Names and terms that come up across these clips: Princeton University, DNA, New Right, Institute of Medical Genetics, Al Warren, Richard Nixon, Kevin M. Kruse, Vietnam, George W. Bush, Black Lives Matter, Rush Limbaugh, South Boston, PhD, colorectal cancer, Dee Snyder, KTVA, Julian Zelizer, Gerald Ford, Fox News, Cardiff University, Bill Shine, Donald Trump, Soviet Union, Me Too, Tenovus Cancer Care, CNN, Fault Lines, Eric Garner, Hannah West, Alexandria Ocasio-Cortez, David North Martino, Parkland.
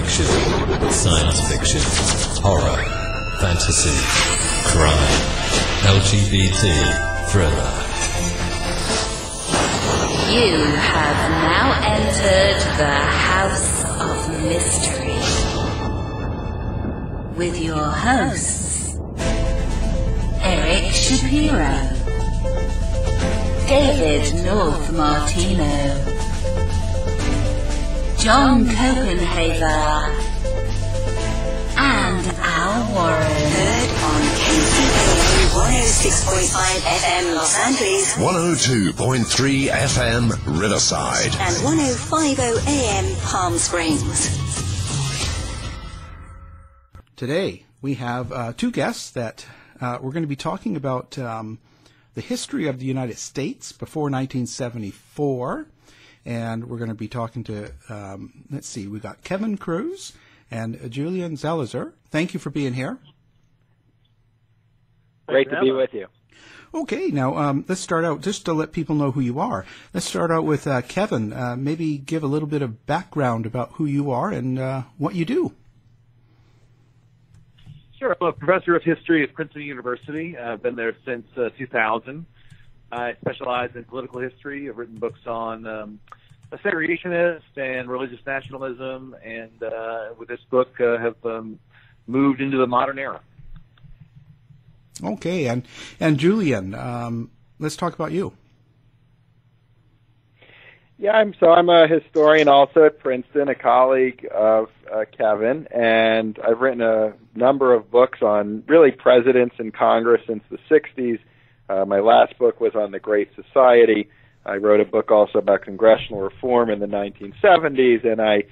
fiction, science fiction, horror, fantasy, crime, LGBT, thriller. You have now entered the House of Mystery with your hosts, Eric Shapiro, David North Martino, John Copenhaver, and Al Warren. Heard on KTVA 106.5 FM Los Angeles, 102.3 FM Riverside, and 105.0 AM Palm Springs. Today we have two guests that we're going to be talking about the history of the United States before 1974. And we're going to be talking to, let's see, we got Kevin Kruse and Julian Zelizer. Thank you for being here. Great to be with you. Okay, now let's start out, just to let people know who you are. Let's start out with Kevin. Maybe give a little bit of background about who you are and what you do. Sure. I'm a professor of history at Princeton University. I've been there since 2000. I specialize in political history. I've written books on segregationist and religious nationalism, and with this book have moved into the modern era. Okay, and Julian, let's talk about you. Yeah, I'm a historian also at Princeton, a colleague of Kevin, and I've written a number of books on really presidents and Congress since the 60s. My last book was on the Great Society. I wrote a book also about congressional reform in the 1970s, and I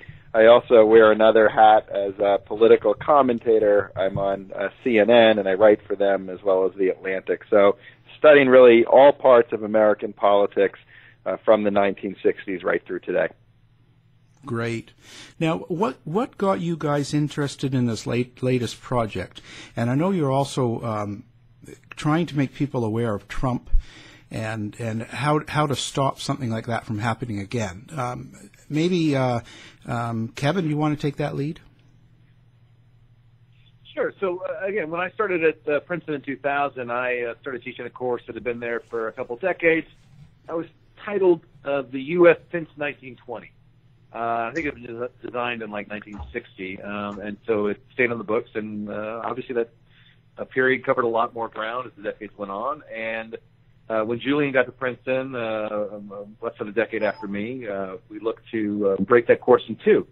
also wear another hat as a political commentator. I'm on CNN, and I write for them as well as The Atlantic. So studying really all parts of American politics from the 1960s right through today. Great. Now, what got you guys interested in this latest project? And I know you're also trying to make people aware of Trump and how to stop something like that from happening again. Maybe, Kevin, you want to take that lead? Sure. So, again, when I started at Princeton in 2000, I started teaching a course that had been there for a couple decades. I was titled The U.S. Since 1920. I think it was designed in, like, 1960, and so it stayed on the books, and obviously that period covered a lot more ground as the decades went on, and when Julian got to Princeton, less than a decade after me, we looked to break that course in two,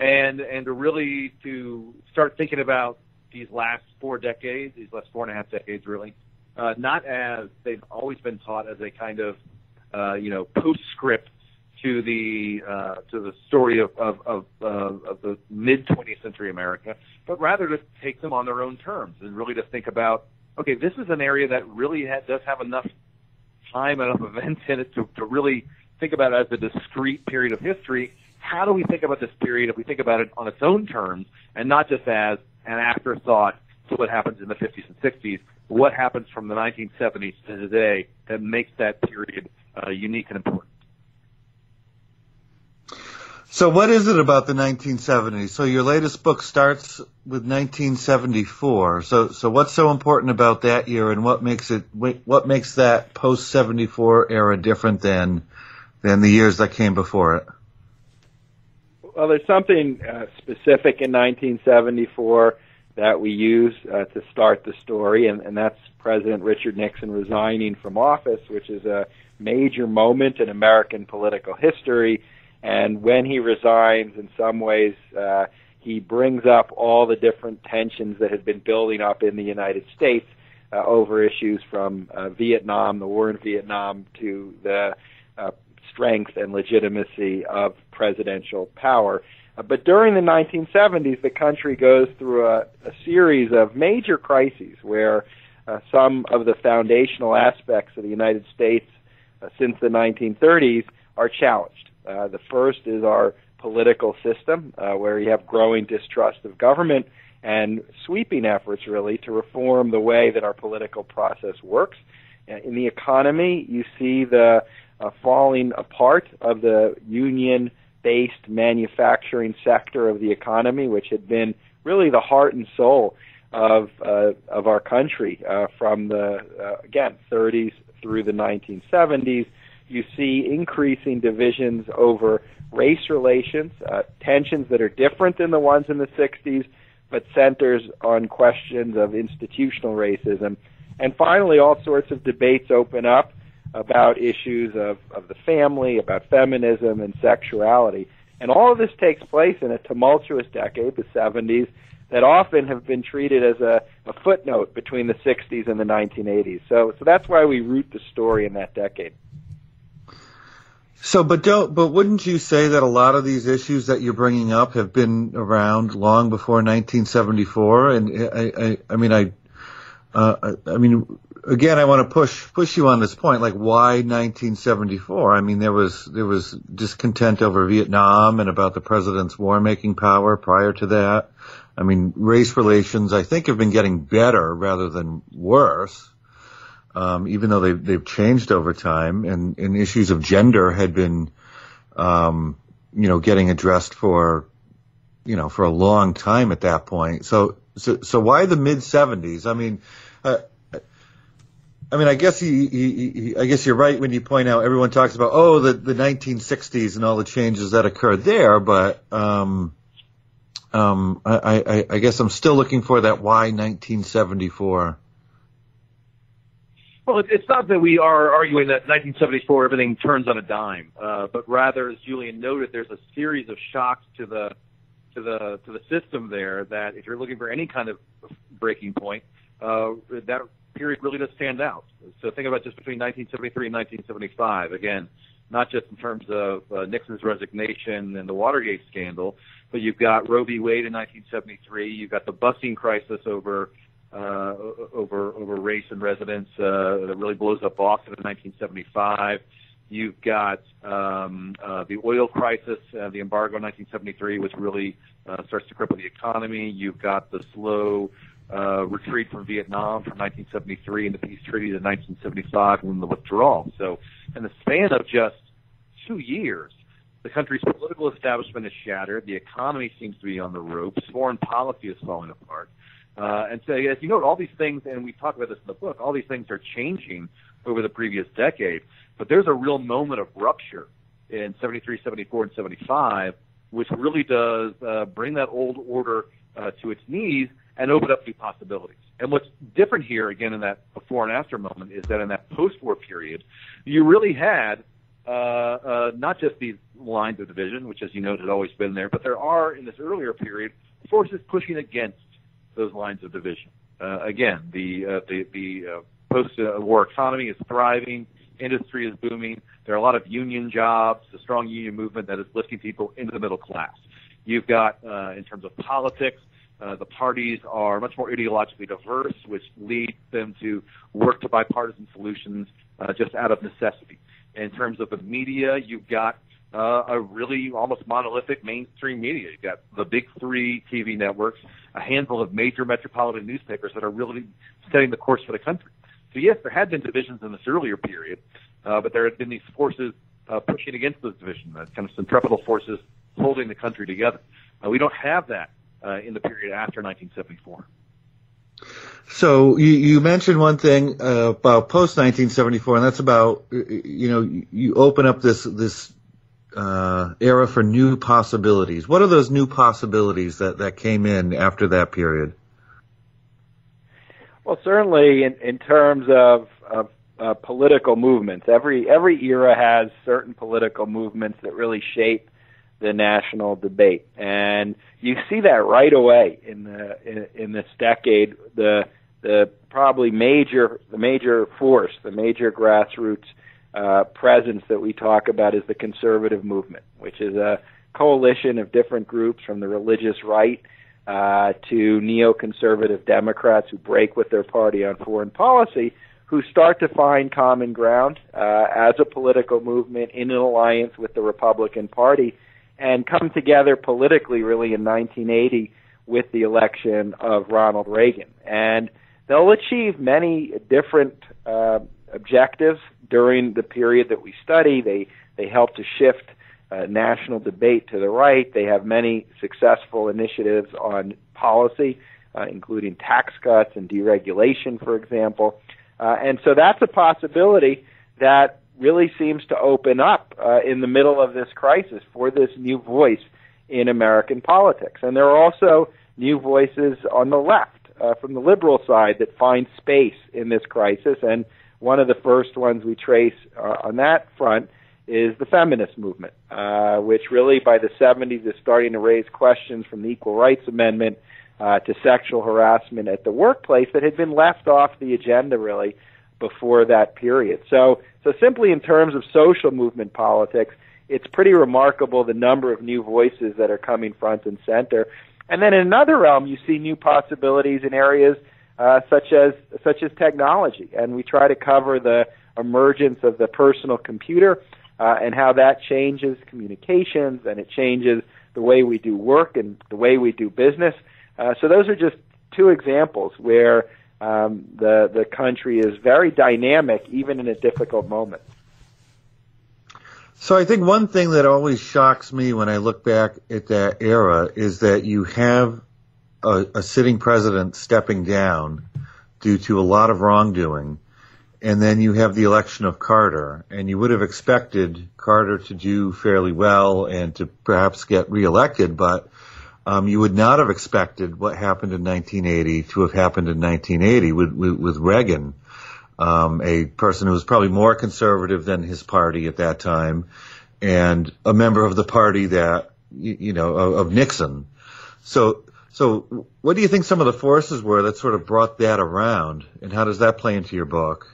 and to really to start thinking about these last 4 decades, these last 4.5 decades, really, not as they've always been taught, as a kind of postscript to the story of the mid-20th century America, but rather to take them on their own terms and really to think about, okay, this is an area that really does have enough time, enough events in it to really think about it as a discrete period of history. How do we think about this period if we think about it on its own terms and not just as an afterthought to what happens in the 50s and 60s? What happens from the 1970s to today that makes that period unique and important? So what is it about the 1970s? So your latest book starts with 1974. So what's so important about that year, and what makes that post 74 era different than the years that came before it? Well, there's something specific in 1974 that we use to start the story, and that's President Richard Nixon resigning from office, which is a major moment in American political history. And when he resigns, in some ways, he brings up all the different tensions that had been building up in the United States over issues from Vietnam, the war in Vietnam, to the strength and legitimacy of presidential power. But during the 1970s, the country goes through a series of major crises where some of the foundational aspects of the United States since the 1930s are challenged. The first is our political system, where you have growing distrust of government and sweeping efforts, really, to reform the way that our political process works. In the economy, you see the falling apart of the union based manufacturing sector of the economy, which had been really the heart and soul of our country from the again 30s through the 1970s. You see increasing divisions over race relations, tensions that are different than the ones in the 60s, but centers on questions of institutional racism. And finally, all sorts of debates open up about issues of the family, about feminism and sexuality. And all of this takes place in a tumultuous decade, the 70s, that often have been treated as a footnote between the 60s and the 1980s. So that's why we root the story in that decade. So, but wouldn't you say that a lot of these issues that you're bringing up have been around long before 1974? And I mean, again, I want to push you on this point. Like, why 1974? I mean, there was discontent over Vietnam and about the president's war-making power prior to that. I mean, race relations, I think, have been getting better rather than worse. Even though they've changed over time, and issues of gender had been, getting addressed for a long time at that point. So why the mid 70s? I mean, I guess you're right when you point out everyone talks about the 1960s and all the changes that occurred there, but I guess I'm still looking for that why 1974. Well, it's not that we are arguing that 1974 everything turns on a dime, but rather, as Julian noted, there's a series of shocks to the system there that, if you're looking for any kind of breaking point, that period really does stand out. So think about just between 1973 and 1975. Again, not just in terms of Nixon's resignation and the Watergate scandal, but you've got Roe v. Wade in 1973. You've got the busing crisis over race and residence that really blows up Boston in 1975. You've got the oil crisis, the embargo in 1973, which really starts to cripple the economy. You've got the slow retreat from Vietnam from 1973 and the peace treaty in 1975 and the withdrawal. So in the span of just 2 years, the country's political establishment is shattered. The economy seems to be on the ropes. Foreign policy is falling apart. And so, as you note, all these things, and we talk about this in the book, all these things are changing over the previous decade. But there's a real moment of rupture in 73, 74, and 75, which really does bring that old order to its knees and open up new possibilities. And what's different here, again, in that before and after moment, is that in that post-war period, you really had not just these lines of division, which, as you note, had always been there, but there are, in this earlier period, forces pushing against those lines of division. Again, the post-war economy is thriving, industry is booming. There are a lot of union jobs, a strong union movement that is lifting people into the middle class. You've got, in terms of politics, the parties are much more ideologically diverse, which leads them to work to bipartisan solutions just out of necessity. In terms of the media, you've got a really almost monolithic mainstream media. You've got the big three TV networks, a handful of major metropolitan newspapers that are really setting the course for the country. So yes, there had been divisions in this earlier period, but there had been these forces pushing against those divisions, that kind of centripetal forces holding the country together. We don't have that in the period after 1974. So you mentioned one thing about post-1974, and that's about, you open up this era for new possibilities. What are those new possibilities that came in after that period? Well, certainly in terms of political movements, every era has certain political movements that really shape the national debate, and you see that right away in this decade. The major grassroots presence that we talk about is the conservative movement, which is a coalition of different groups from the religious right to neoconservative Democrats who break with their party on foreign policy, who start to find common ground as a political movement in an alliance with the Republican Party, and come together politically really in 1980 with the election of Ronald Reagan. And they'll achieve many different objectives during the period that we study. They help to shift national debate to the right. They have many successful initiatives on policy, including tax cuts and deregulation, for example. And so that's a possibility that really seems to open up in the middle of this crisis for this new voice in American politics. And there are also new voices on the left from the liberal side that find space in this crisis. And one of the first ones we trace on that front is the feminist movement, which really by the 70s is starting to raise questions from the Equal Rights Amendment to sexual harassment at the workplace that had been left off the agenda really before that period. So simply in terms of social movement politics, it's pretty remarkable the number of new voices that are coming front and center. And then in another realm, you see new possibilities in areas such as technology. And we try to cover the emergence of the personal computer and how that changes communications, and it changes the way we do work and the way we do business. So those are just two examples where the country is very dynamic, even in a difficult moment. So I think one thing that always shocks me when I look back at that era is that you have a sitting president stepping down due to a lot of wrongdoing, and then you have the election of Carter, and you would have expected Carter to do fairly well and to perhaps get reelected, but you would not have expected what happened in 1980 to have happened in 1980 with Reagan. A person who was probably more conservative than his party at that time, and a member of the party that, you know, of Nixon. So what do you think some of the forces were that sort of brought that around, and how does that play into your book?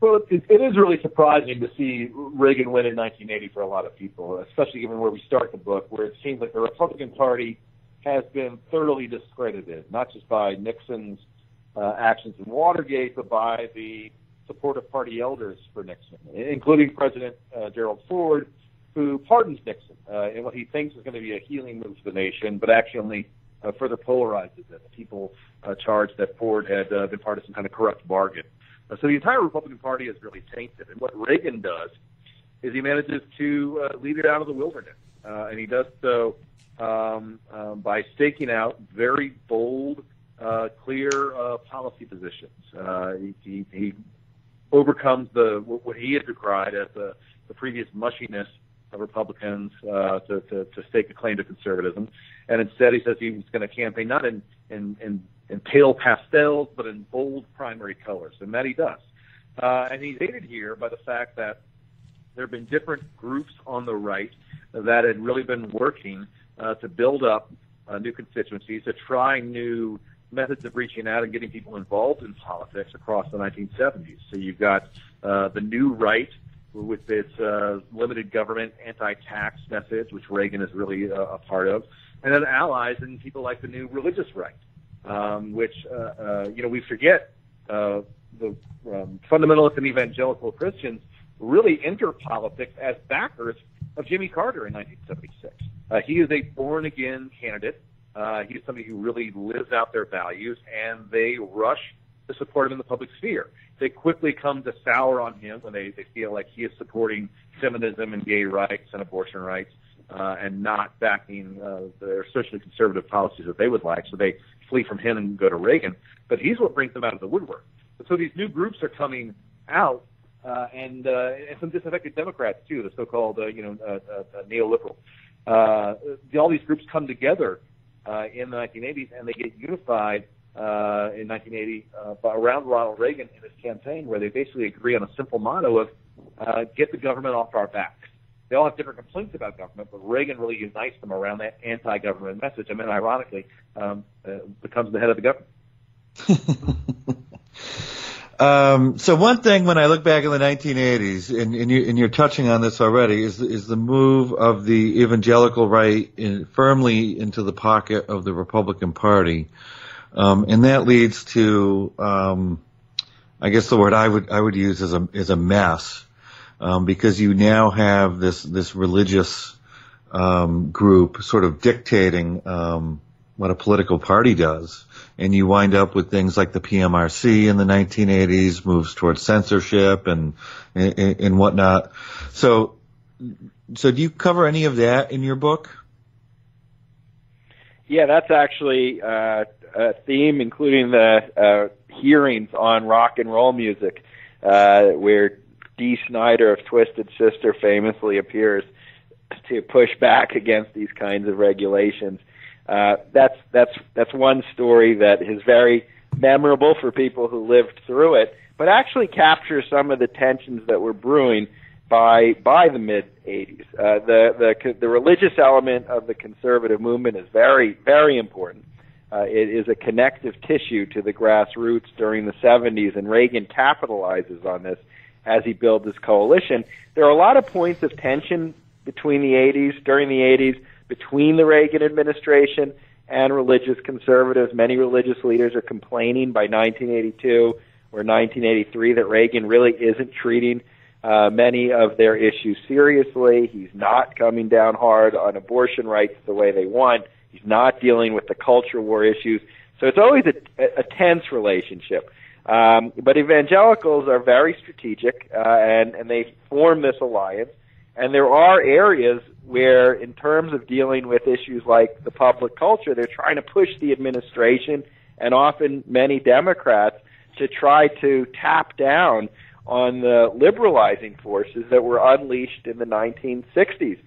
Well, it is really surprising to see Reagan win in 1980 for a lot of people, especially given where we start the book, where it seems like the Republican Party has been thoroughly discredited, not just by Nixon's actions in Watergate, but by the support of party elders for Nixon, including President Gerald Ford, who pardons Nixon in what he thinks is going to be a healing move for the nation, but actually only further polarizes it. People charged that Ford had been part of some kind of corrupt bargain. So the entire Republican Party is really tainted. And what Reagan does is he manages to lead it out of the wilderness, and he does so by staking out very bold, clear policy positions. He overcomes what he had decried as the previous mushiness of Republicans to stake a claim to conservatism, and instead he says he's going to campaign not in pale pastels but in bold primary colors, and that he does. And he's aided here by the fact that there have been different groups on the right that had really been working to build up new constituencies, to try new methods of reaching out and getting people involved in politics across the 1970s. So you've got the new right with its limited government anti-tax message, which Reagan is really a part of, and then allies and people like the new religious right, which, you know, we forget the fundamentalist and evangelical Christians really enter politics as backers of Jimmy Carter in 1976. He is a born-again candidate. He's somebody who really lives out their values, and they rush to support him in the public sphere. They quickly come to sour on him when they feel like he is supporting feminism and gay rights and abortion rights and not backing their socially conservative policies that they would like. So they flee from him and go to Reagan. But he's what brings them out of the woodwork. And so these new groups are coming out, and some disaffected Democrats, too, the so-called neoliberal. All these groups come together in the 1980s, and they get unified in 1980 around Ronald Reagan in his campaign, where they basically agree on a simple motto of get the government off our backs. They all have different complaints about government, but Reagan really unites them around that anti-government message, and then, ironically, becomes the head of the government. So one thing when I look back in the 1980s, and you're touching on this already, is the move of the evangelical right firmly into the pocket of the Republican Party, and that leads to, I guess the word I would use is a mess, because you now have this religious group sort of dictating what a political party does. And you wind up with things like the PMRC in the 1980s, moves towards censorship and whatnot. So So do you cover any of that in your book? Yeah, that's actually a theme, including the hearings on rock and roll music, where Dee Snyder of Twisted Sister famously appears to push back against these kinds of regulations. That's one story that is very memorable for people who lived through it, but actually captures some of the tensions that were brewing by the mid-'80s. The religious element of the conservative movement is very, very important. It is a connective tissue to the grassroots during the 70s, and Reagan capitalizes on this as he builds his coalition. There are a lot of points of tension during the 80s, between the Reagan administration and religious conservatives. Many religious leaders are complaining by 1982 or 1983 that Reagan really isn't treating many of their issues seriously. He's not coming down hard on abortion rights the way they want. He's not dealing with the culture war issues. So it's always a tense relationship. But evangelicals are very strategic, and they form this alliance. And there are areas where, in terms of dealing with issues like the public culture, they're trying to push the administration and often many Democrats to try to tap down on the liberalizing forces that were unleashed in the 1960s,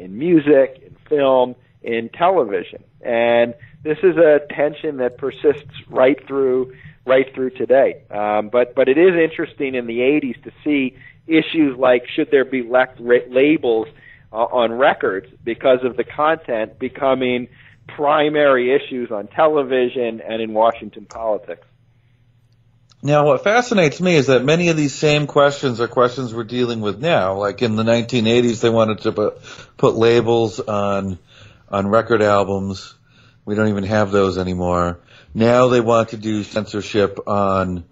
in music, in film, in television. And this is a tension that persists right through today. But it is interesting in the 80s to see issues like should there be labels on records because of the content becoming primary issues on television and in Washington politics. Now, what fascinates me is that many of these same questions are questions we're dealing with now. Like in the 1980s, they wanted to put labels on record albums. We don't even have those anymore. Now they want to do censorship on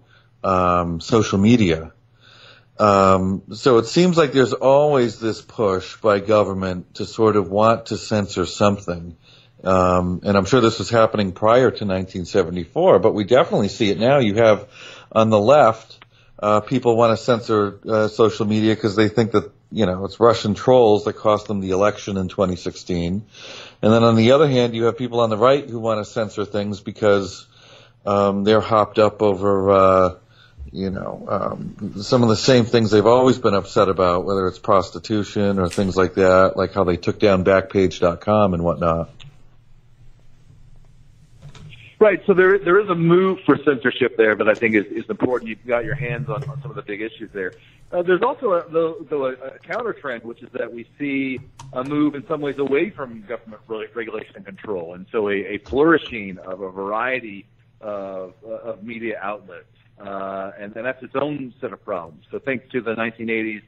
social media. So it seems like there's always this push by government to sort of want to censor something. And I'm sure this was happening prior to 1974, but we definitely see it now. You have on the left, people want to censor social media because they think that, you know, it's Russian trolls that cost them the election in 2016. And then on the other hand, you have people on the right who want to censor things because they're hopped up over some of the same things they've always been upset about, whether it's prostitution or things like that, like how they took down Backpage.com and whatnot. Right, so there is a move for censorship there, but I think it's important you've got your hands on some of the big issues there. There's also a counter trend, which is that we see a move in some ways away from government regulation and control, and so a flourishing of a variety of media outlets. And that's its own set of problems. So thanks to the 1980s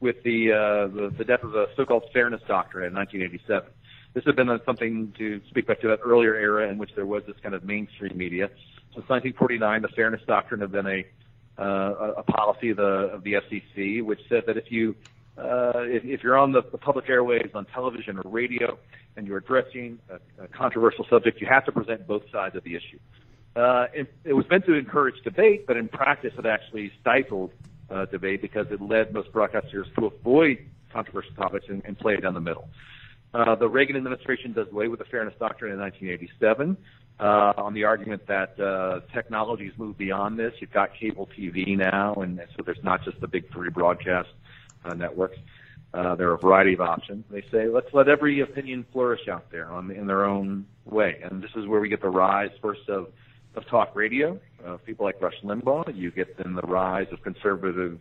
with the death of the so-called Fairness Doctrine in 1987. This had been something to speak back to that earlier era in which there was this kind of mainstream media. Since 1949, the Fairness Doctrine had been a policy of the FCC, which said that if you're on the public airwaves on television or radio and you're addressing a controversial subject, you have to present both sides of the issue. It was meant to encourage debate, but in practice it actually stifled debate because it led most broadcasters to avoid controversial topics and play it down the middle. The Reagan administration does away with the Fairness Doctrine in 1987 on the argument that technology's moved beyond this. You've got cable TV now, and so there's not just the big three broadcast networks. There are a variety of options. They say, let's let every opinion flourish out there in their own way. And this is where we get the rise first of talk radio, people like Rush Limbaugh. You get then the rise of conservative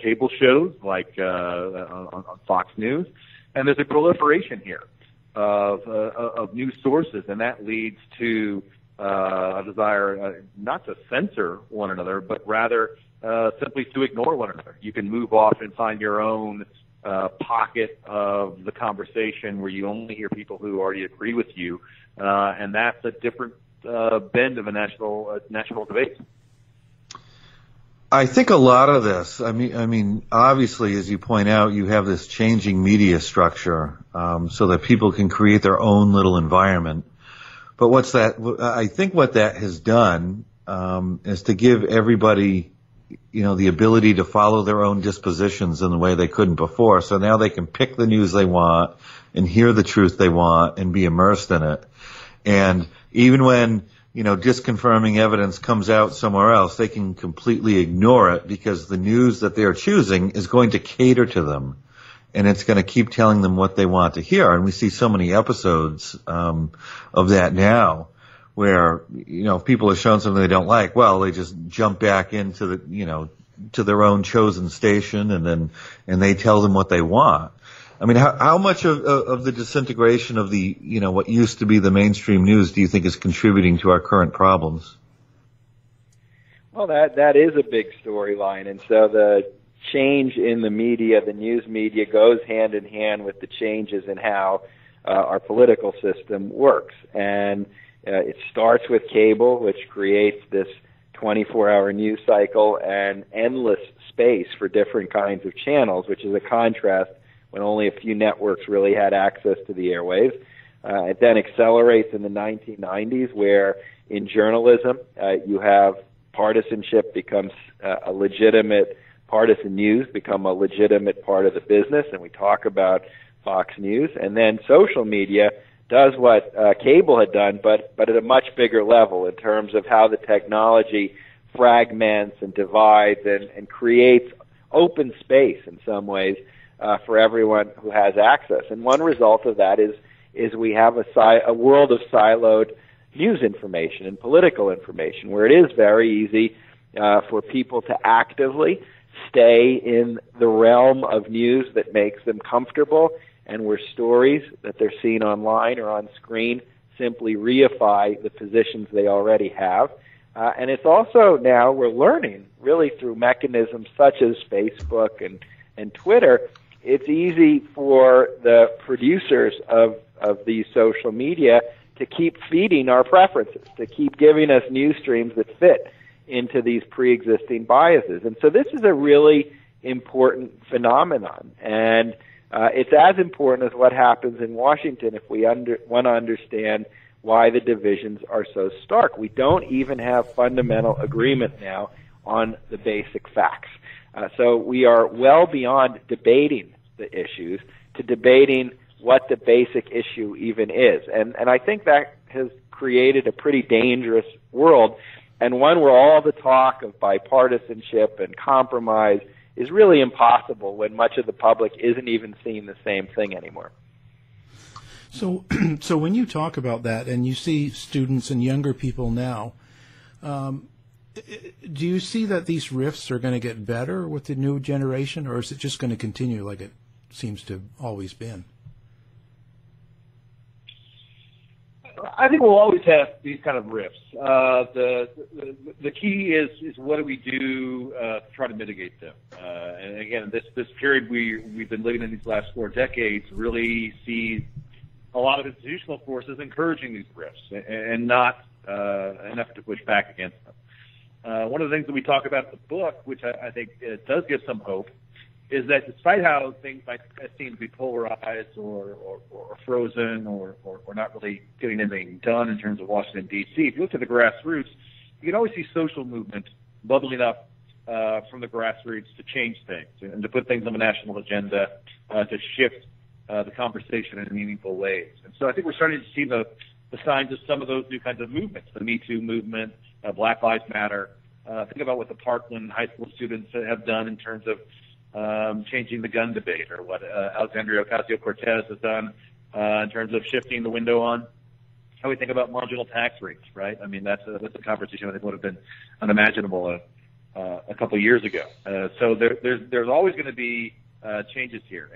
cable shows like on Fox News. And there's a proliferation here of new sources, and that leads to a desire not to censor one another, but rather simply to ignore one another. You can move off and find your own pocket of the conversation where you only hear people who already agree with you, and that's a different bend of a national debate. I think a lot of this, I mean, obviously, as you point out, you have this changing media structure, so that people can create their own little environment. But I think what that has done, is to give everybody you know, the ability to follow their own dispositions in the way they couldn't before. So now they can pick the news they want and hear the truth they want and be immersed in it. And even when, you know, disconfirming evidence comes out somewhere else, they can completely ignore it because the news that they're choosing is going to cater to them. And it's going to keep telling them what they want to hear. And we see so many episodes of that now, where, you know, if people are shown something they don't like, well, they just jump back into the, you know, to their own chosen station, and then, and they tell them what they want. I mean, how much of the disintegration of the, you know, what used to be the mainstream news do you think is contributing to our current problems? Well, that is a big storyline. And so the change in the media, the news media, goes hand in hand with the changes in how our political system works. And it starts with cable, which creates this 24-hour news cycle and endless space for different kinds of channels, which is a contrast when only a few networks really had access to the airwaves. It then accelerates in the 1990s, where in journalism you have partisanship becomes a legitimate, partisan news become a legitimate part of the business, and we talk about Fox News. And then social media does what cable had done, but at a much bigger level in terms of how the technology fragments and divides and creates open space in some ways for everyone who has access. And one result of that is we have a world of siloed news information and political information, where it is very easy for people to actively stay in the realm of news that makes them comfortable, and where stories that they're seen online or on screen simply reify the positions they already have. And it's also now we're learning, really through mechanisms such as Facebook and Twitter, it's easy for the producers of these social media to keep feeding our preferences, to keep giving us news streams that fit into these pre-existing biases. And so this is a really important phenomenon. And it's as important as what happens in Washington if we want to understand why the divisions are so stark. We don't even have fundamental agreement now on the basic facts. So we are well beyond debating the issues to debating what the basic issue even is. And I think that has created a pretty dangerous world, and one where all the talk of bipartisanship and compromise is really impossible when much of the public isn't even seeing the same thing anymore. So when you talk about that and you see students and younger people now, do you see that these rifts are going to get better with the new generation, or is it just going to continue like it seems to have always been? I think we'll always have these kind of rifts. The key is what do we do to try to mitigate them? And again, this period we've been living in these last 4 decades really sees a lot of institutional forces encouraging these rifts and not enough to push back against them. One of the things that we talk about in the book, which I think does give some hope, is that despite how things might seem to be polarized or frozen or not really getting anything done in terms of Washington, D.C., if you look to the grassroots, you can always see social movement bubbling up from the grassroots to change things and to put things on the national agenda, to shift the conversation in meaningful ways. And so I think we're starting to see the signs of some of those new kinds of movements, the Me Too movement, Black Lives Matter. Think about what the Parkland high school students have done in terms of changing the gun debate, or what Alexandria Ocasio-Cortez has done in terms of shifting the window on how we think about marginal tax rates, right? I mean, that's a conversation I think would have been unimaginable a couple of years ago. So there's always going to be changes here,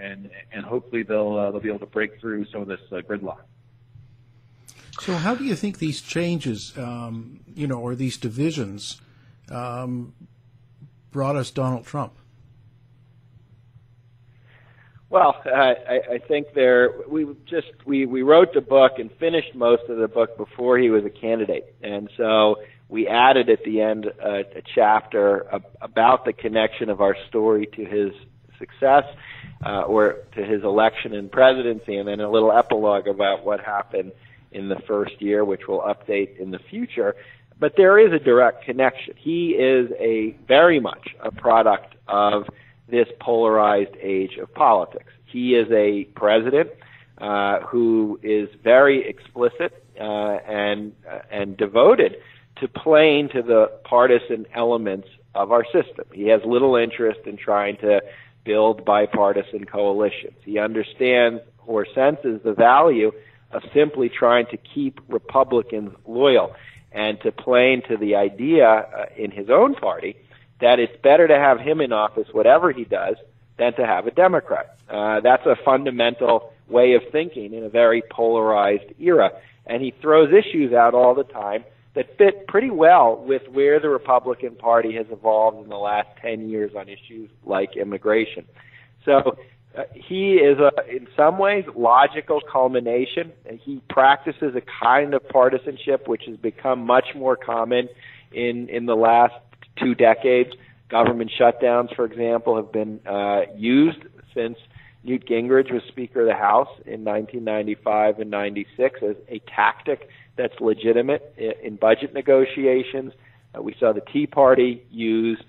and hopefully they'll be able to break through some of this gridlock. So how do you think these changes, you know, or these divisions brought us Donald Trump? Well, I think we wrote the book and finished most of the book before he was a candidate, and so we added at the end a chapter about the connection of our story to his success, or to his election and presidency, and then a little epilogue about what happened in the first year, which we'll update in the future. But there is a direct connection. He is very much a product of this polarized age of politics. He is a president who is very explicit and devoted to playing to the partisan elements of our system. He has little interest in trying to build bipartisan coalitions. He understands or senses the value of simply trying to keep Republicans loyal and to playing to the idea in his own party that it's better to have him in office, whatever he does, than to have a Democrat. That's a fundamental way of thinking in a very polarized era. And he throws issues out all the time that fit pretty well with where the Republican Party has evolved in the last 10 years on issues like immigration. So he is, in some ways, logical culmination. He practices a kind of partisanship which has become much more common in the last 2 decades. Government shutdowns, for example, have been used since Newt Gingrich was Speaker of the House in 1995 and 96 as a tactic that's legitimate in budget negotiations. We saw the Tea Party use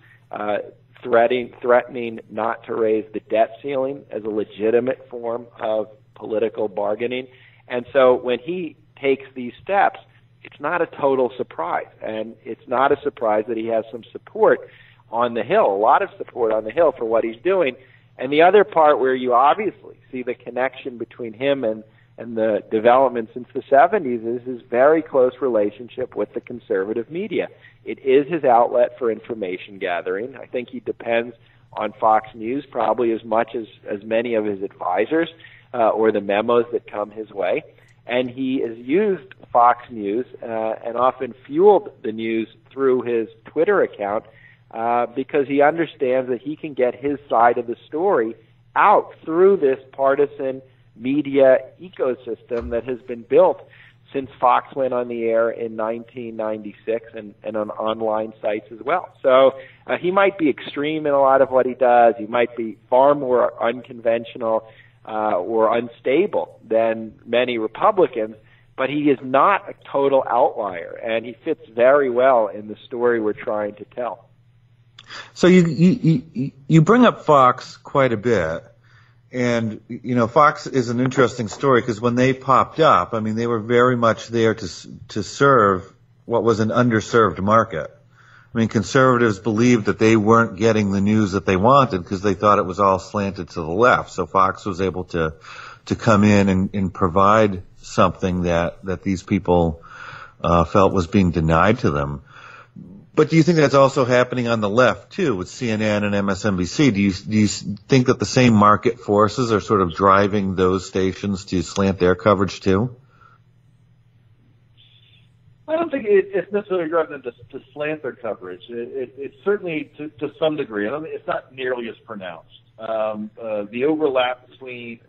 threatening not to raise the debt ceiling as a legitimate form of political bargaining. And so when he takes these steps, it's not a total surprise. And it's not a surprise that he has some support on the Hill, a lot of support on the Hill for what he's doing. And the other part where you obviously see the connection between him and the development since the 70s is his very close relationship with the conservative media. It is his outlet for information gathering. I think he depends on Fox News probably as much as many of his advisors or the memos that come his way. And he has used Fox News and often fueled the news through his Twitter account because he understands that he can get his side of the story out through this partisan media ecosystem that has been built since Fox went on the air in 1996 and on online sites as well. So he might be extreme in a lot of what he does. He might be far more unconventional or unstable than many Republicans, but he is not a total outlier, and he fits very well in the story we're trying to tell. So you bring up Fox quite a bit. And, you know, Fox is an interesting story because when they popped up, I mean, they were very much there to serve what was an underserved market. I mean, conservatives believed that they weren't getting the news that they wanted because they thought it was all slanted to the left. So Fox was able to come in and provide something that these people felt was being denied to them. But do you think that's also happening on the left, too, with CNN and MSNBC? Do you think that the same market forces are sort of driving those stations to slant their coverage, too? I don't think it's necessarily driving them to slant their coverage. It's certainly, to some degree, it's not nearly as pronounced. The overlap between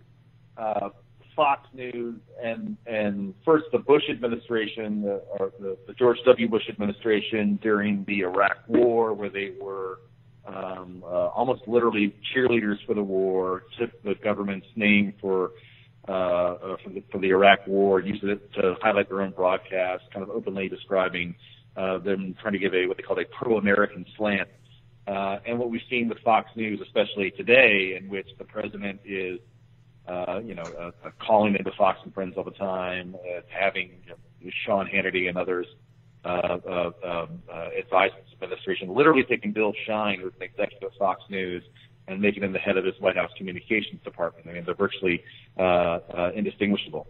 Fox News and first the Bush administration, or the George W. Bush administration during the Iraq War, where they were almost literally cheerleaders for the war, took the government's name for the Iraq War, used it to highlight their own broadcast, kind of openly describing them trying to give what they called a pro-American slant. And what we've seen with Fox News, especially today, in which the president is calling into Fox and Friends all the time, having Sean Hannity and others advise this administration, literally taking Bill Shine, who's an executive at Fox News, and making him the head of his White House communications department. I mean, they're virtually indistinguishable.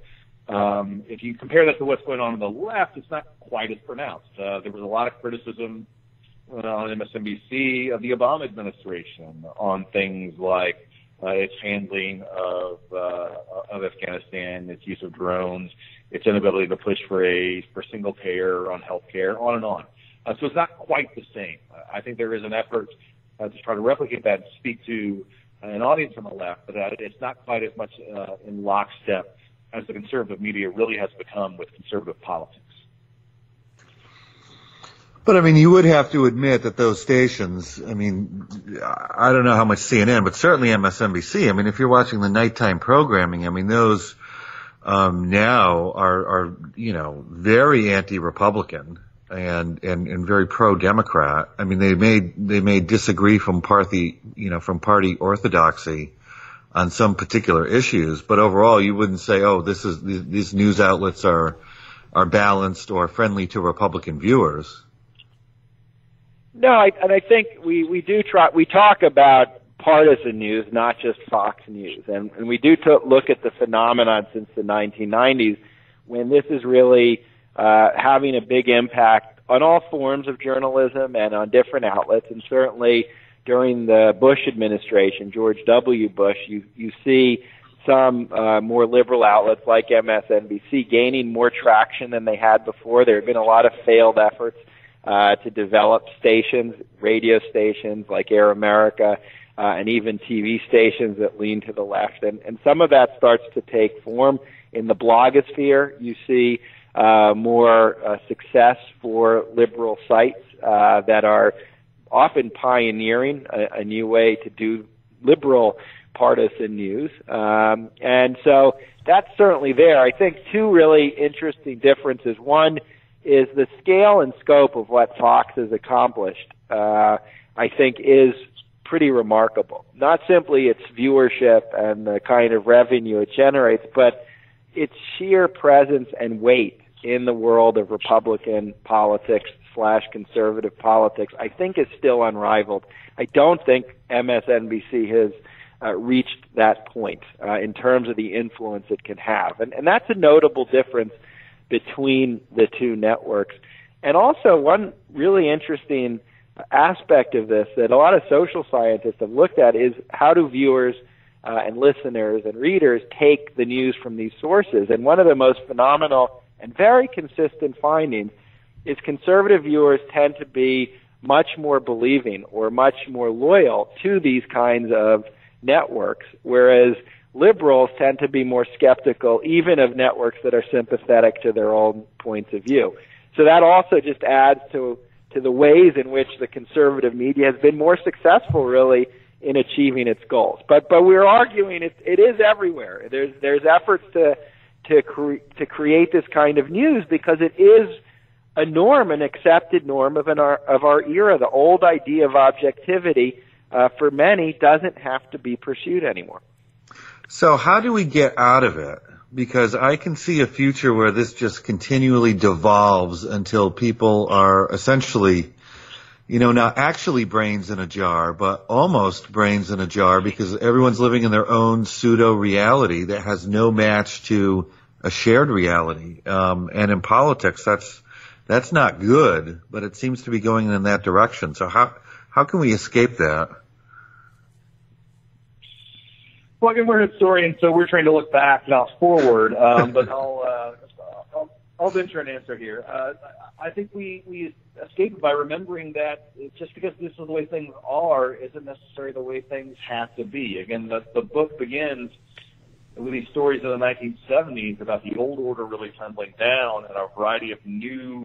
If you compare that to what's going on the left, it's not quite as pronounced. There was a lot of criticism on MSNBC of the Obama administration on things like its handling of Afghanistan, its use of drones, its inability to push for single payer on healthcare, on and on. So it's not quite the same. I think there is an effort to try to replicate that and speak to an audience on the left, but it's not quite as much in lockstep as the conservative media really has become with conservative politics. But, I mean, you would have to admit that those stations, I mean, I don't know how much CNN, but certainly MSNBC. I mean, if you're watching the nighttime programming, I mean, those now are very anti-Republican. and very pro-Democrat. I mean, they may disagree from party, from party orthodoxy on some particular issues, but overall, you wouldn't say, oh, these news outlets are balanced or friendly to Republican viewers. No, I think we do try. We talk about partisan news, not just Fox News, and we do look at the phenomenon since the 1990s, when this is really having a big impact on all forms of journalism and on different outlets, and certainly during the Bush administration, George W. Bush, you see some more liberal outlets like MSNBC gaining more traction than they had before. There have been a lot of failed efforts to develop stations, radio stations like Air America, and even TV stations that lean to the left. And some of that starts to take form. In the blogosphere, you see more success for liberal sites that are often pioneering a new way to do liberal partisan news. And so that's certainly there. I think two really interesting differences. One is the scale and scope of what Fox has accomplished, I think, is pretty remarkable. Not simply its viewership and the kind of revenue it generates, but its sheer presence and weight in the world of Republican politics / conservative politics, I think, is still unrivaled. I don't think MSNBC has reached that point in terms of the influence it can have. And that's a notable difference between the two networks. And also one really interesting aspect of this that a lot of social scientists have looked at is how do viewers and listeners and readers take the news from these sources. And one of the most phenomenal and very consistent findings is conservative viewers tend to be much more believing or much more loyal to these kinds of networks, whereas liberals tend to be more skeptical even of networks that are sympathetic to their own points of view. So that also just adds to the ways in which the conservative media has been more successful, really, in achieving its goals. But we're arguing it is everywhere. There's efforts to create this kind of news because it is a norm, an accepted norm of our era. The old idea of objectivity for many doesn't have to be pursued anymore. So how do we get out of it? Because I can see a future where this just continually devolves until people are essentially, not actually brains in a jar, but almost brains in a jar, because everyone's living in their own pseudo-reality that has no match to a shared reality. And in politics, that's not good, but it seems to be going in that direction. So how can we escape that? Well, again, we're historians, so we're trying to look back, not forward. But I'll venture an answer here. I think we escape by remembering that just because this is the way things are isn't necessarily the way things have to be. Again, the book begins with these stories of the 1970s about the old order really tumbling down and a variety of new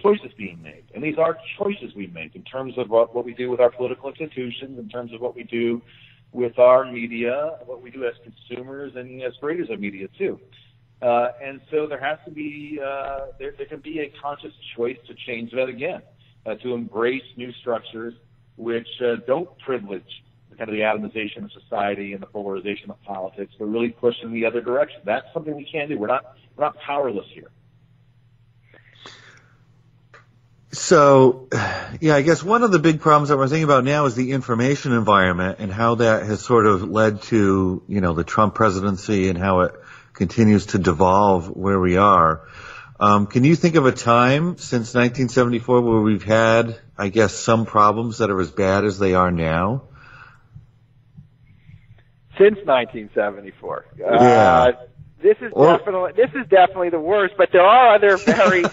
choices being made. And these are choices we make in terms of what we do with our political institutions, in terms of what we do with our media, what we do as consumers and as creators of media too. And so there has to be, there can be a conscious choice to change that again, to embrace new structures which don't privilege the atomization of society and the polarization of politics, but really push in the other direction. That's something we can do. We're not powerless here. So, yeah, I guess one of the big problems that we're thinking about now is the information environment and how that has sort of led to, the Trump presidency and how it continues to devolve where we are. Can you think of a time since 1974 where we've had, I guess, some problems that are as bad as they are now? Since 1974. Yeah. This is definitely the worst, but there are other very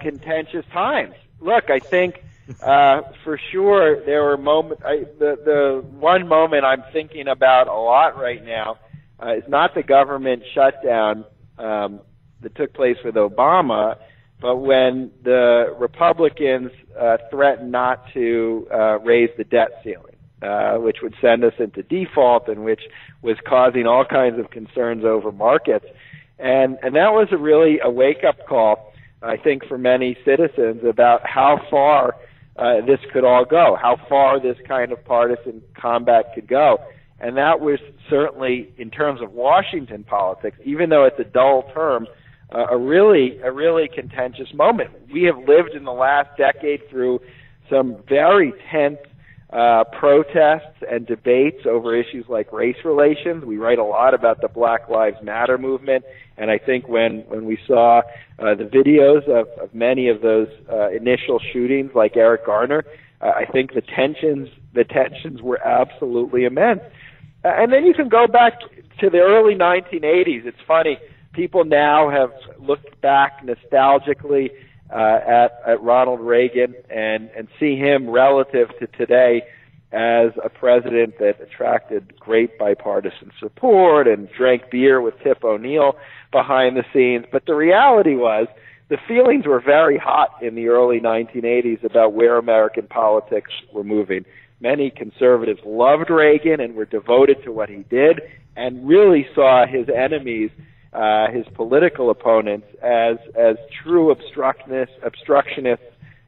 contentious times. Look, I think for sure there were moments. The one moment I'm thinking about a lot right now is not the government shutdown that took place with Obama, but when the Republicans threatened not to raise the debt ceiling, which would send us into default and which was causing all kinds of concerns over markets. And that was a wake-up call I think, for many citizens about how far this could all go, how far this kind of partisan combat could go. And that was certainly, in terms of Washington politics, even though it's a dull term, a really contentious moment. We have lived in the last decade through some very tense protests and debates over issues like race relations. We write a lot about the Black Lives Matter movement, and I think when we saw the videos of many of those initial shootings, like Eric Garner, I think the tensions were absolutely immense. And then you can go back to the early 1980s. It's funny, people now have looked back nostalgically at Ronald Reagan and see him relative to today as a president that attracted great bipartisan support and drank beer with Tip O'Neill behind the scenes. But the reality was the feelings were very hot in the early 1980s about where American politics were moving. Many conservatives loved Reagan and were devoted to what he did, and really saw his enemies, his political opponents, as true obstructionists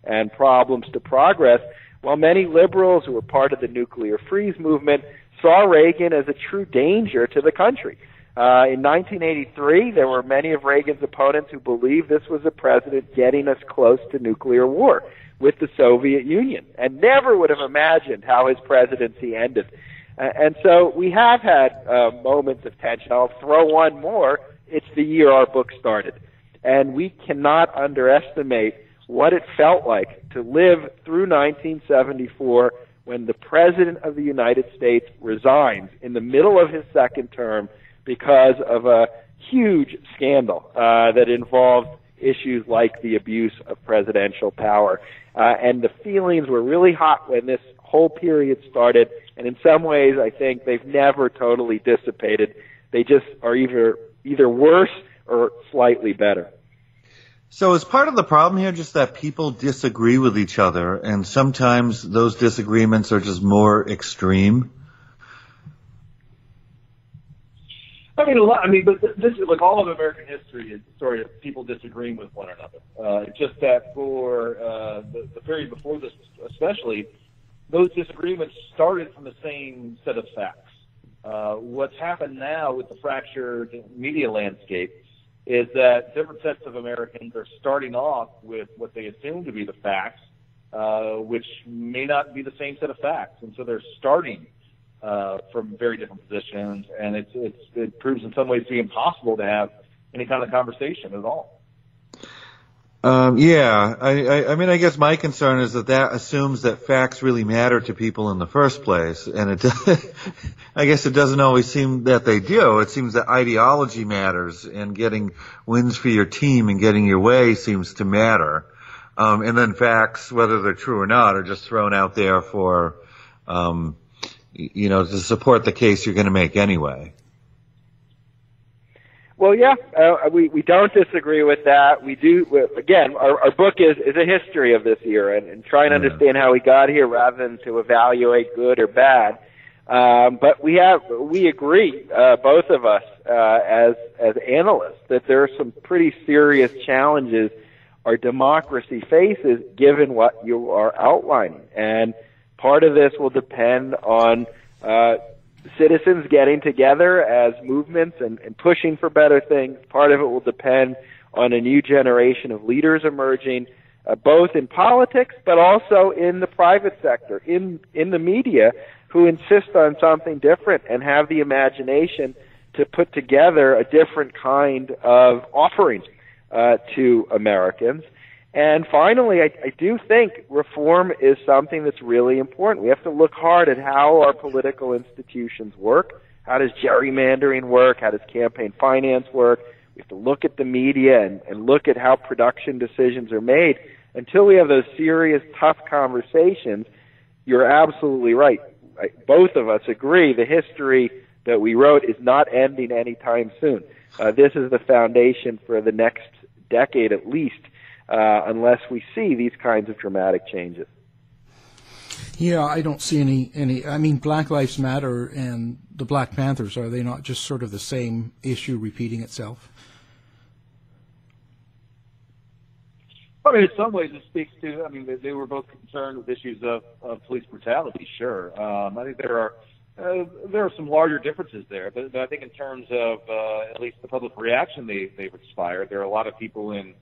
and problems to progress, while many liberals who were part of the nuclear freeze movement saw Reagan as a true danger to the country. In 1983, there were many of Reagan's opponents who believed this was a president getting us close to nuclear war with the Soviet Union, and never would have imagined how his presidency ended. And so we have had moments of tension. I'll throw one more. It's the year our book started. And we cannot underestimate what it felt like to live through 1974, when the President of the United States resigns in the middle of his second term because of a huge scandal that involved issues like the abuse of presidential power. And the feelings were really hot when this whole period started. And in some ways, I think they've never totally dissipated. They just are either worse or slightly better. So is part of the problem here just that people disagree with each other, and sometimes those disagreements are just more extreme? But this is, like, all of American history is a story of people disagreeing with one another. Just that for the period before this, especially, those disagreements started from the same set of facts. What's happened now with the fractured media landscape is that different sets of Americans are starting off with what they assume to be the facts, which may not be the same set of facts. And so they're starting from very different positions, and it proves in some ways to be impossible to have any kind of conversation at all. I guess my concern is that assumes that facts really matter to people in the first place, and I guess it doesn't always seem that they do. It seems that ideology matters, and getting wins for your team and getting your way seems to matter. And then facts, whether they're true or not, are just thrown out there for, to support the case you're going to make anyway. Well, yeah, we don't disagree with that. We do. Again, our book is a history of this era, and trying to understand how we got here rather than to evaluate good or bad. But we agree, both of us, as analysts, that there are some pretty serious challenges our democracy faces, given what you are outlining, and part of this will depend on citizens getting together as movements and pushing for better things. Part of it will depend on a new generation of leaders emerging, both in politics but also in the private sector, in the media, who insist on something different and have the imagination to put together a different kind of offering to Americans. And finally, I do think reform is something that's really important. We have to look hard at how our political institutions work. How does gerrymandering work? How does campaign finance work? We have to look at the media and look at how production decisions are made. Until we have those serious, tough conversations, you're absolutely right. Both of us agree the history that we wrote is not ending anytime soon. This is the foundation for the next decade at least, unless we see these kinds of dramatic changes. Yeah, I don't see any. I mean, Black Lives Matter and the Black Panthers, are they not just sort of the same issue repeating itself? I mean, in some ways it speaks to, I mean, they were both concerned with issues of police brutality, sure. I think there are some larger differences there, but I think in terms of at least the public reaction they've inspired, there are a lot of people in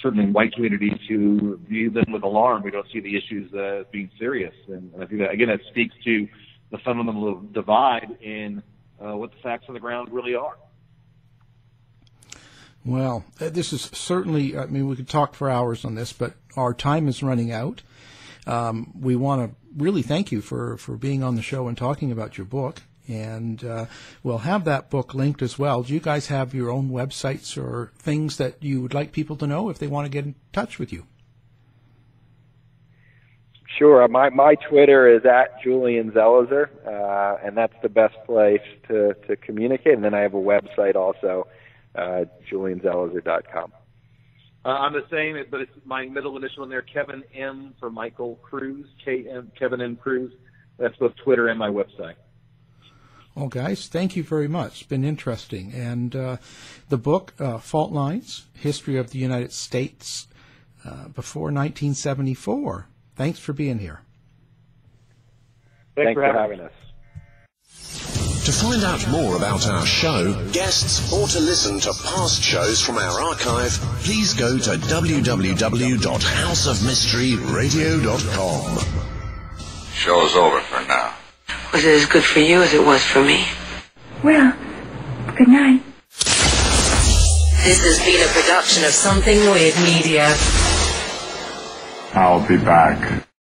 certainly in white communities who view them with alarm. We don't see the issues as being serious. And I think that, again, that speaks to the fundamental divide in what the facts on the ground really are. Well, this is certainly, I mean, we could talk for hours on this, but our time is running out. We want to really thank you for being on the show and talking about your book. And we'll have that book linked as well. Do you guys have your own websites or things that you would like people to know if they want to get in touch with you? Sure. My Twitter is at Julian Zelizer, and that's the best place to communicate. And then I have a website also, JulianZelizer.com. I'm the same, but it's my middle initial in there, Kevin M. for Michael Kruse, Kevin M. Kruse. That's both Twitter and my website. Well, guys, thank you very much. It's been interesting. And the book, Fault Lines, History of the United States Before 1974. Thanks for being here. Thanks for having us. To find out more about our show, guests, or to listen to past shows from our archive, please go to www.houseofmysteryradio.com. Show's over for now. Was it as good for you as it was for me? Well, good night. This has been a production of Something Weird Media. I'll be back.